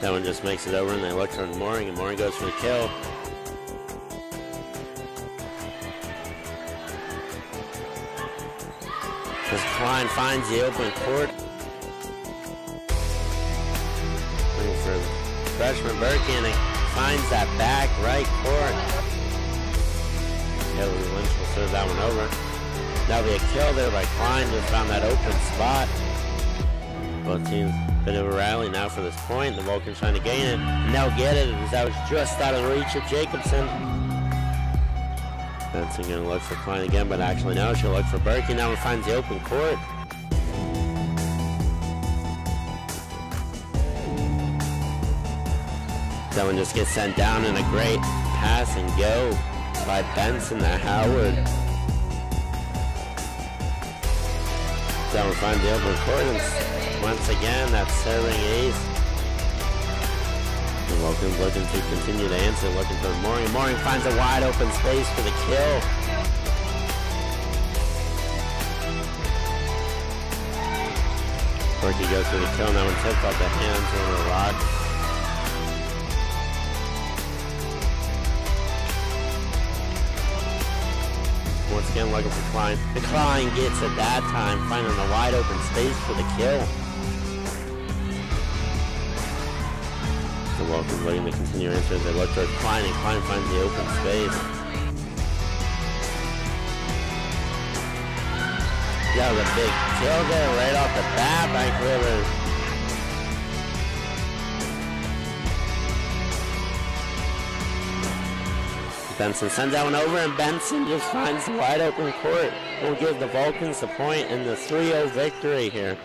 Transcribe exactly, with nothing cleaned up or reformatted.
That one just makes it over, and the Electron's mooring, and mooring goes for the kill. As Klein finds the open court. Looking for freshman Birkin, and finds that back right court. Kelly Lynch will serve that one over. That'll be a kill there by Klein, just found that open spot. Both teams, bit of a rally now for this point. The Vulcans trying to gain it, and they'll get it, as that was just out of the reach of Jacobson. Benson gonna look for Klein again, but actually now she'll look for Berkey. Now it finds the open court. That one just gets sent down, in a great pass and go by Benson to Howard. That one finds the open court, and once again that's serving ace. And Wilkins looking to continue to answer, looking for Mooring. Mooring finds a wide open space for the kill. Berkey goes for the kill, that one tipped off the hands over the rock. Once again, looking for Klein. The Klein gets it that time, finding a wide open space for the kill. The Vulcans looking to continue answering. They look towards Klein, and Klein finds the open space. Yeah, the big kill there right off the bat by Rivers. Benson sends that one over, and Benson just finds the wide open court. We'll give the Vulcans the point in the three oh victory here.